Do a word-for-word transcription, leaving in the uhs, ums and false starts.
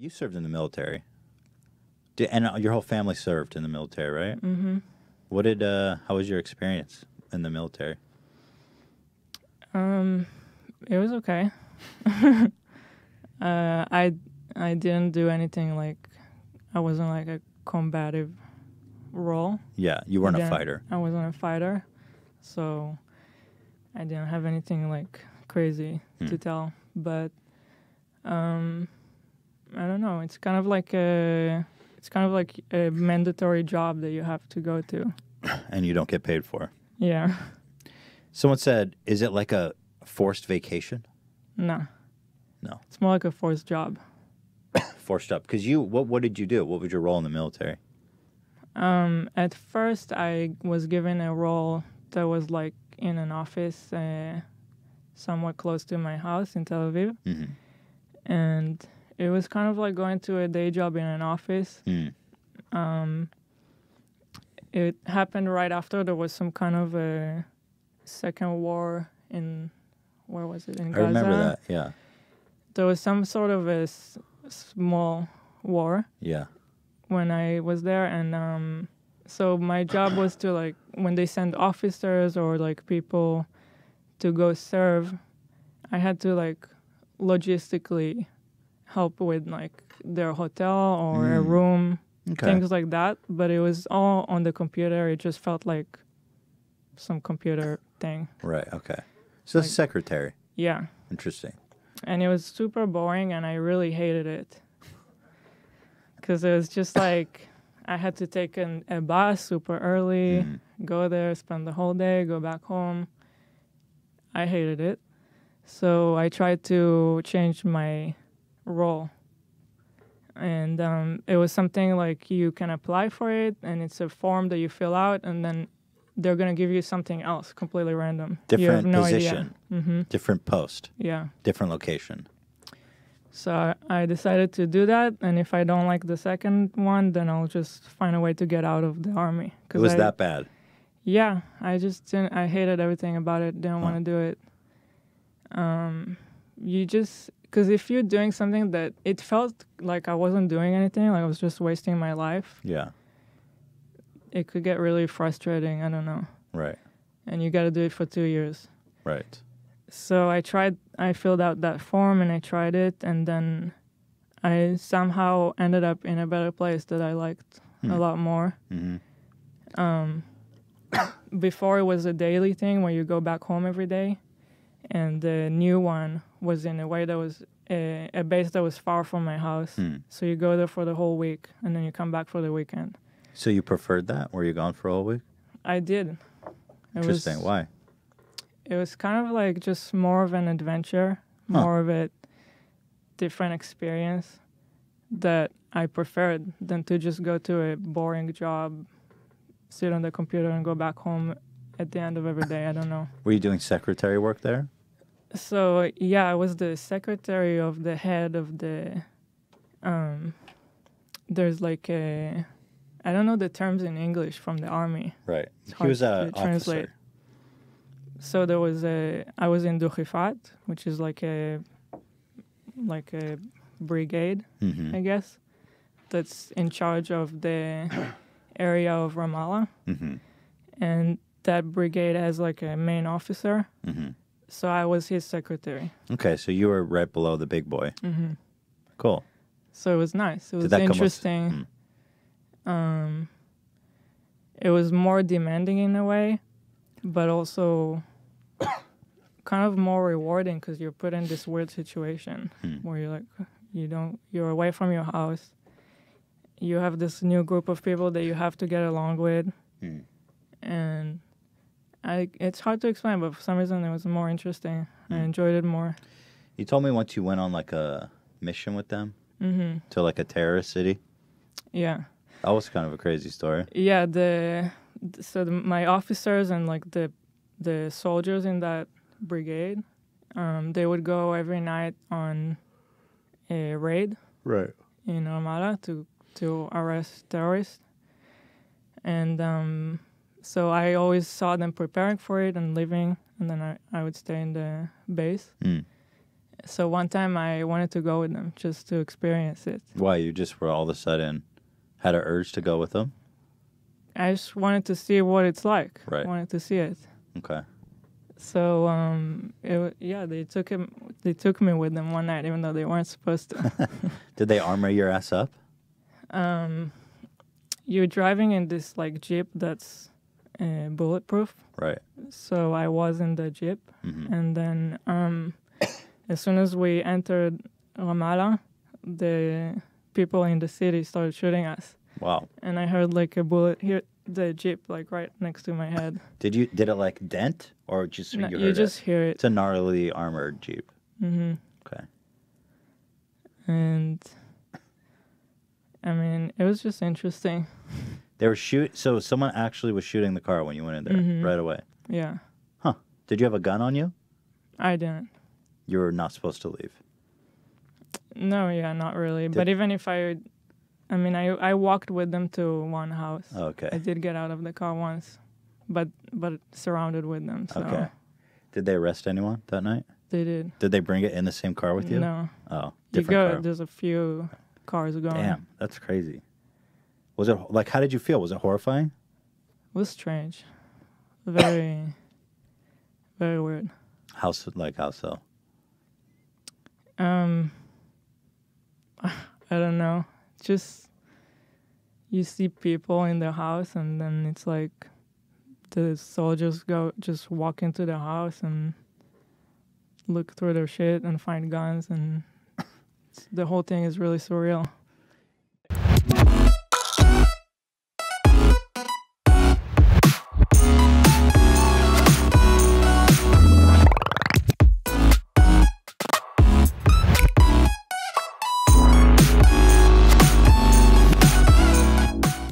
You served in the military, did, and your whole family served in the military, right? Mm-hmm. What did? Uh, how was your experience in the military? Um, it was okay. uh, I I didn't do anything like I wasn't like a combative role. Yeah, you weren't a fighter. I wasn't a fighter, so I didn't have anything like crazy hmm. to tell. But um. I don't know. It's kind of like a, it's kind of like a mandatory job that you have to go to, and you don't get paid for. Yeah. Someone said, "Is it like a forced vacation?" No. No. It's more like a forced job. Forced job, because you. What What did you do? What was your role in the military? Um. At first, I was given a role that was like in an office, uh, somewhat close to my house in Tel Aviv, mm-hmm. and. It was kind of like going to a day job in an office. Mm. Um, it happened right after there was some kind of a second war in, where was it, in Gaza? I remember that, yeah. There was some sort of a s small war. Yeah. When I was there, and um, so my job was to like, when they send officers or like people to go serve, I had to like logistically help with like their hotel or mm. a room, okay. things like that. But it was all on the computer. It just felt like some computer thing. Right, okay. So like, the secretary. Yeah. Interesting. And it was super boring, and I really hated it. Because it was just like I had to take an, a bus super early, mm. go there, spend the whole day, go back home. I hated it. So I tried to change my role, and um, it was something like you can apply for it, and it's a form that you fill out, and then they're gonna give you something else completely random. Different no position, mm-hmm. different post, yeah, different location. So I decided to do that, and if I don't like the second one, then I'll just find a way to get out of the army. It was I, that bad. Yeah, I just didn't. I hated everything about it. Didn't huh. want to do it. Um, you just. Because if you're doing something that it felt like I wasn't doing anything, like I was just wasting my life. Yeah. It could get really frustrating. I don't know. Right. And you got to do it for two years. Right. So I tried, I filled out that form and I tried it. And then I somehow ended up in a better place that I liked mm. a lot more. Mm-hmm. Um, before it was a daily thing where you go back home every day. And the new one was in a way that was a, a base that was far from my house. Mm. So you go there for the whole week, and then you come back for the weekend. So you preferred that? Were you gone for a whole week? I did. Interesting. It was, why? It was kind of like just more of an adventure, huh. more of a different experience that I preferred than to just go to a boring job, sit on the computer, and go back home at the end of every day. I don't know. Were you doing secretary work there? So, yeah, I was the secretary of the head of the, um, there's like a, I don't know the terms in English from the army. Right. He was an officer. So there was a, I was in Duhifat, which is like a, like a brigade, mm-hmm. I guess, that's in charge of the area of Ramallah. Mm-hmm. And that brigade has like a main officer. Mm-hmm. So I was his secretary. Okay, so you were right below the big boy. Mm-hmm. Cool. So it was nice. It was interesting. Mm. Um, it was more demanding in a way, but also kind of more rewarding because you're put in this weird situation mm. where you're like, you don't, you're away from your house. You have this new group of people that you have to get along with, mm. and. I, it's hard to explain, but for some reason it was more interesting. Mm. I enjoyed it more. You told me once you went on like a mission with them mm-hmm. to like a terrorist city. Yeah. That was kind of a crazy story. Yeah, the so the, my officers and like the the soldiers in that brigade, um, they would go every night on a raid. Right. In Ramallah to to arrest terrorists, and um. So I always saw them preparing for it and leaving, and then I, I would stay in the base. Mm. So one time I wanted to go with them just to experience it. Why? You just were all of a sudden had an urge to go with them? I just wanted to see what it's like. Right. I wanted to see it. Okay. So, um, it, yeah, they took him. They took me with them one night, even though they weren't supposed to. Did they armor your ass up? Um, you're driving in this like Jeep that's uh, bulletproof. Right. So I was in the Jeep, mm-hmm. and then um, as soon as we entered Ramallah, the people in the city started shooting us. Wow. And I heard like a bullet hit the Jeep like right next to my head. Did you? Did it like dent? Or just no, you, heard you just it. hear it. It's a gnarly armored Jeep. Mm-hmm. Okay. And I mean, it was just interesting. They were shoot. So someone actually was shooting the car when you went in there mm-hmm. right away. Yeah. Huh? Did you have a gun on you? I didn't. You were not supposed to leave. No, yeah, not really. Did but even if I, I mean, I I walked with them to one house. Okay. I did get out of the car once. But but surrounded with them. So. Okay. Did they arrest anyone that night? They did. Did they bring it in the same car with you? No. Oh, different you go, car. There's a few cars going. Damn, that's crazy. Was it like? How did you feel? Was it horrifying? It was strange. Very, very weird. How so? Like how so? Um, I don't know. Just you see people in their house, and then it's like. The soldiers go just walk into the house and look through their shit and find guns, and the whole thing is really surreal.